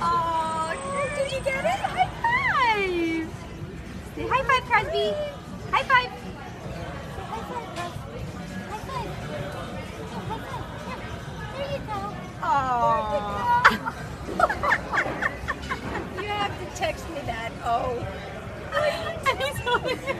Oh, did you get it? High five! Say high five, Crosby. High five. Say high five, Crosby. High five. Oh, high five. Yeah. There you go. Oh. You have to text me that. Oh. I know.